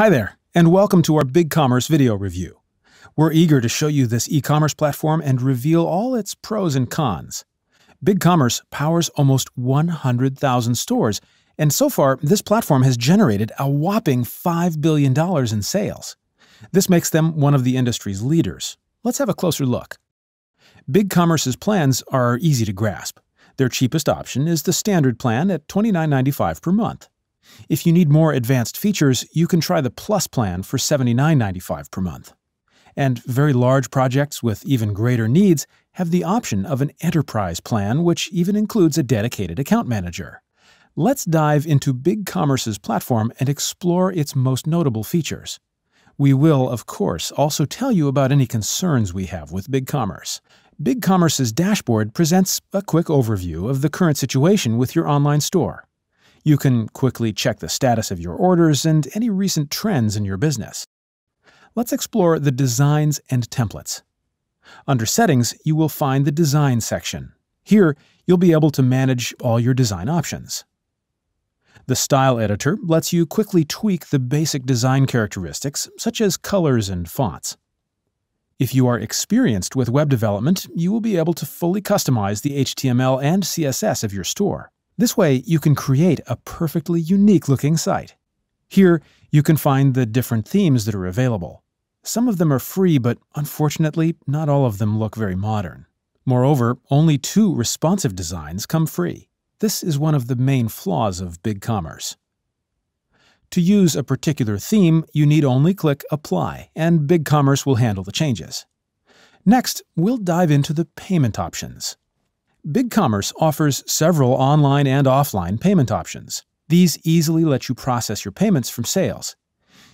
Hi there, and welcome to our BigCommerce video review. We're eager to show you this e-commerce platform and reveal all its pros and cons. BigCommerce powers almost 100,000 stores, and so far, this platform has generated a whopping $5 billion in sales. This makes them one of the industry's leaders. Let's have a closer look. BigCommerce's plans are easy to grasp. Their cheapest option is the standard plan at $29.95 per month. If you need more advanced features, you can try the Plus plan for $79.95 per month. And very large projects with even greater needs have the option of an Enterprise plan, which even includes a dedicated account manager. Let's dive into BigCommerce's platform and explore its most notable features. We will, of course, also tell you about any concerns we have with BigCommerce. BigCommerce's dashboard presents a quick overview of the current situation with your online store. You can quickly check the status of your orders and any recent trends in your business. Let's explore the designs and templates. Under Settings, you will find the Design section. Here, you'll be able to manage all your design options. The Style Editor lets you quickly tweak the basic design characteristics, such as colors and fonts. If you are experienced with web development, you will be able to fully customize the HTML and CSS of your store. This way, you can create a perfectly unique-looking site. Here, you can find the different themes that are available. Some of them are free, but unfortunately, not all of them look very modern. Moreover, only 2 responsive designs come free. This is one of the main flaws of BigCommerce. To use a particular theme, you need only click Apply, and BigCommerce will handle the changes. Next, we'll dive into the payment options. BigCommerce offers several online and offline payment options. These easily let you process your payments from sales.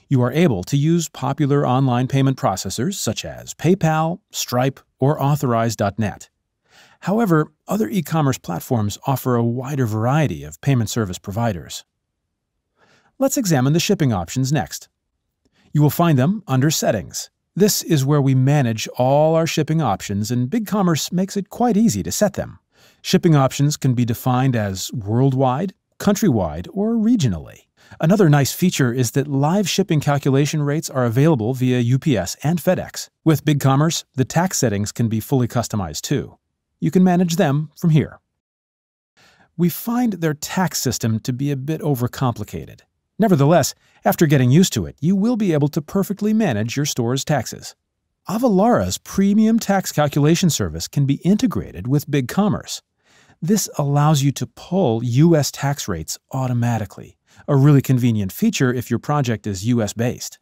You are able to use popular online payment processors such as PayPal, Stripe, or Authorize.net. However, other e-commerce platforms offer a wider variety of payment service providers. Let's examine the shipping options next. You will find them under Settings. This is where we manage all our shipping options, and BigCommerce makes it quite easy to set them. Shipping options can be defined as worldwide, countrywide, or regionally. Another nice feature is that live shipping calculation rates are available via UPS and FedEx. With BigCommerce, the tax settings can be fully customized too. You can manage them from here. We find their tax system to be a bit overcomplicated. Nevertheless, after getting used to it, you will be able to perfectly manage your store's taxes. Avalara's premium tax calculation service can be integrated with BigCommerce. This allows you to pull U.S. tax rates automatically, a really convenient feature if your project is U.S.-based.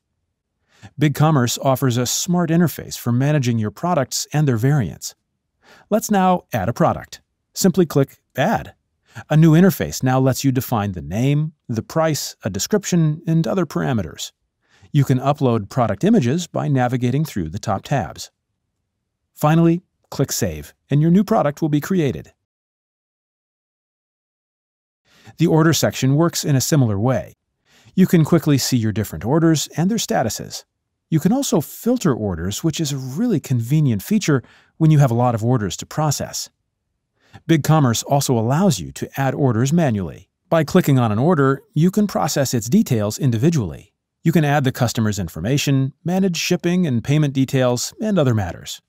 BigCommerce offers a smart interface for managing your products and their variants. Let's now add a product. Simply click Add. A new interface now lets you define the name, the price, a description, and other parameters. You can upload product images by navigating through the top tabs. Finally, click Save, and your new product will be created. The Order section works in a similar way. You can quickly see your different orders and their statuses. You can also filter orders, which is a really convenient feature when you have a lot of orders to process. BigCommerce also allows you to add orders manually. By clicking on an order, you can process its details individually. You can add the customer's information, manage shipping and payment details, and other matters.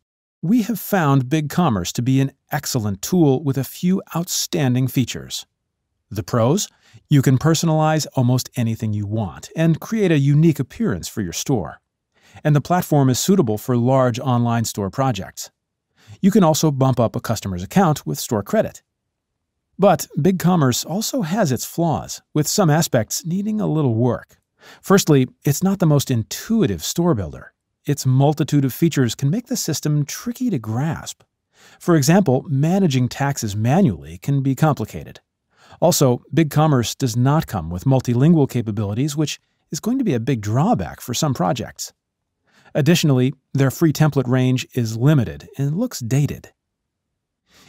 We have found BigCommerce to be an excellent tool with a few outstanding features. The pros: you can personalize almost anything you want and create a unique appearance for your store. And the platform is suitable for large online store projects. You can also bump up a customer's account with store credit. But BigCommerce also has its flaws, with some aspects needing a little work. Firstly, it's not the most intuitive store builder. Its multitude of features can make the system tricky to grasp. For example, managing taxes manually can be complicated. Also, BigCommerce does not come with multilingual capabilities, which is going to be a big drawback for some projects. Additionally, their free template range is limited and looks dated.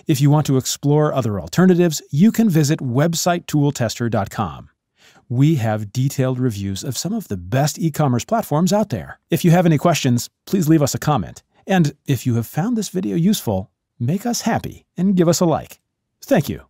If you want to explore other alternatives, you can visit WebsiteToolTester.com. We have detailed reviews of some of the best e-commerce platforms out there. If you have any questions, please leave us a comment. And if you have found this video useful, make us happy and give us a like. Thank you.